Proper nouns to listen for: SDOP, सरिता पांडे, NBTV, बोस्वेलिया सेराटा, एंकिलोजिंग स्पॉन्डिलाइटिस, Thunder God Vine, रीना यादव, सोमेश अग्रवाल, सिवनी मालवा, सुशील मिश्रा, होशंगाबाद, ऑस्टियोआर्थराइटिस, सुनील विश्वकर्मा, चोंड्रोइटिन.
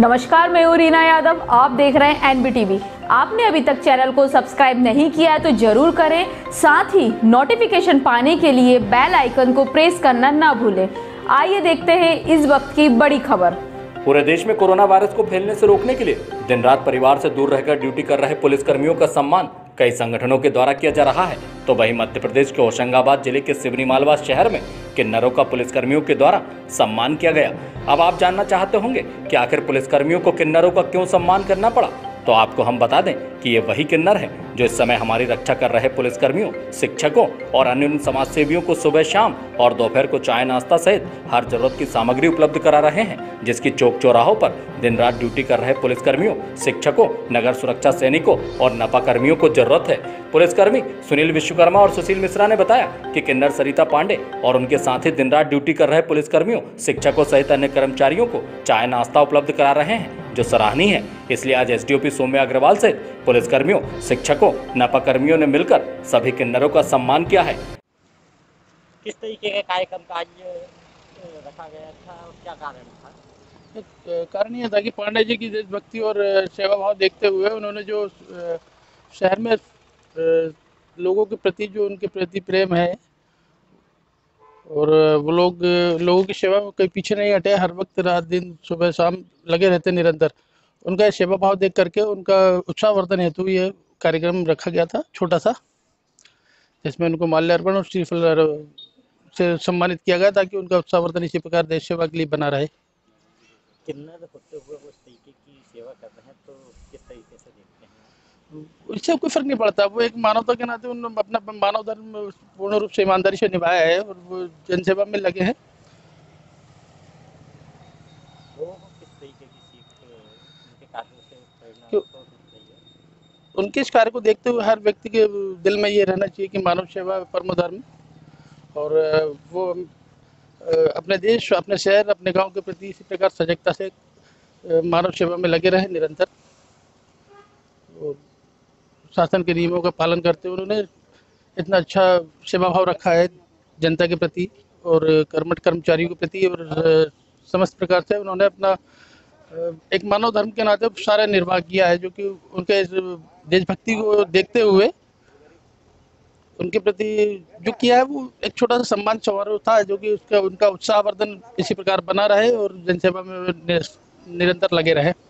नमस्कार, मैं हूँ रीना यादव। आप देख रहे हैं NBTV। आपने अभी तक चैनल को सब्सक्राइब नहीं किया है तो जरूर करें, साथ ही नोटिफिकेशन पाने के लिए बेल आइकन को प्रेस करना ना भूलें। आइए देखते हैं इस वक्त की बड़ी खबर। पूरे देश में कोरोना वायरस को फैलने से रोकने के लिए दिन रात परिवार से दूर रहकर ड्यूटी कर रहे पुलिस कर्मियों का सम्मान कई संगठनों के द्वारा किया जा रहा है, तो वहीं मध्य प्रदेश के होशंगाबाद जिले के सिवनी मालवा शहर में किन्नरों का पुलिसकर्मियों के द्वारा सम्मान किया गया। अब आप जानना चाहते होंगे कि आखिर पुलिसकर्मियों को किन्नरों का क्यों सम्मान करना पड़ा, तो आपको हम बता दें कि ये वही किन्नर हैं जो इस समय हमारी रक्षा कर रहे पुलिसकर्मियों, शिक्षकों और अन्य समाजसेवियों को सुबह, शाम और दोपहर को चाय नाश्ता सहित हर जरूरत की सामग्री उपलब्ध करा रहे हैं, जिसकी चौक चौराहों पर दिन रात ड्यूटी कर रहे पुलिसकर्मियों, शिक्षकों, नगर सुरक्षा सैनिकों और नापाकर्मियों को जरूरत है। पुलिसकर्मी सुनील विश्वकर्मा और सुशील मिश्रा ने बताया कि किन्नर सरिता पांडे और उनके साथी दिन रात ड्यूटी कर रहे पुलिसकर्मियों, शिक्षकों सहित अन्य कर्मचारियों को चाय नाश्ता उपलब्ध करा रहे हैं, जो सराहनीय है। इसलिए आज SDOP सोमेश अग्रवाल सहित पुलिसकर्मियों, शिक्षकों, नापाकर्मियों ने मिलकर सभी किन्नरों का सम्मान किया है। किस तरीके का कार्यक्रम आज रखा गया था और क्या कारण था? कारण यह था कि पांडे जी की देशभक्ति और सेवा भाव देखते हुए उन्होंने जो शहर में लोगों के प्रति जो उनके प्रति प्रेम है और वो लोगों की सेवा में कहीं पीछे नहीं हटे, हर वक्त रात दिन सुबह शाम लगे रहते निरंतर, उनका सेवा भाव देख करके उनका उत्साहवर्धन हेतु ये कार्यक्रम रखा गया था छोटा सा, जिसमें उनको माल्यार्पण और श्रीफल से सम्मानित किया गया ताकि उनका उत्साहवर्धन इसी प्रकार देश सेवा के लिए बना रहे। किन्नर होते हुए उस तरीके की सेवा कर रहे हैं तो किस तरीके से देखते हैं? इससे कोई फर्क नहीं पड़ता, वो एक मानवता के नाते उन्होंने अपना मानव धर्म पूर्ण रूप से ईमानदारी से निभाया है और वो जनसेवा में लगे हैं। उनके इस कार्य को देखते हुए हर व्यक्ति के दिल में ये रहना चाहिए कि मानव सेवा परम धर्म, और वो अपने देश, अपने शहर, अपने गांव के प्रति इसी प्रकार सजगता से मानव सेवा में लगे रहे निरंतर, और शासन के नियमों का पालन करते हुए उन्होंने इतना अच्छा सेवा भाव रखा है जनता के प्रति और कर्मठ कर्मचारियों के प्रति, और समस्त प्रकार से उन्होंने अपना एक मानव धर्म के नाते सारा निर्वाह किया है, जो कि उनके देशभक्ति को देखते हुए उनके प्रति जो किया है वो एक छोटा सा सम्मान समारोह था, जो कि उनका उत्साहवर्धन इसी प्रकार बना रहे और जनसेवा में निरंतर लगे रहे।